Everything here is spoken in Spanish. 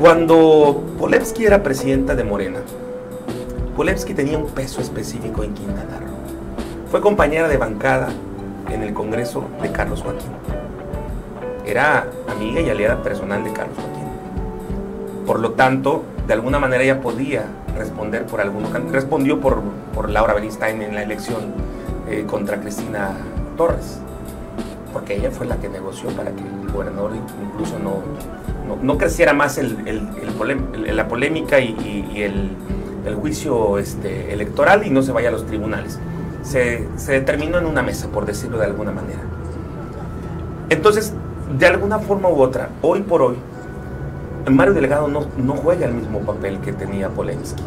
Cuando Polevnsky era presidenta de Morena, Polevnsky tenía un peso específico en Quintana Roo. Fue compañera de bancada en el Congreso de Carlos Joaquín. Era amiga y aliada personal de Carlos Joaquín. Por lo tanto, de alguna manera ella podía responder por alguno. Respondió por Laura Bernstein en la elección contra Cristina Torres, porque ella fue la que negoció para que el gobernador incluso no creciera más la polémica y el juicio electoral y no se vaya a los tribunales. Se determinó en una mesa, por decirlo de alguna manera. Entonces, de alguna forma u otra, hoy por hoy, Mario Delgado no juega el mismo papel que tenía Polevnsky.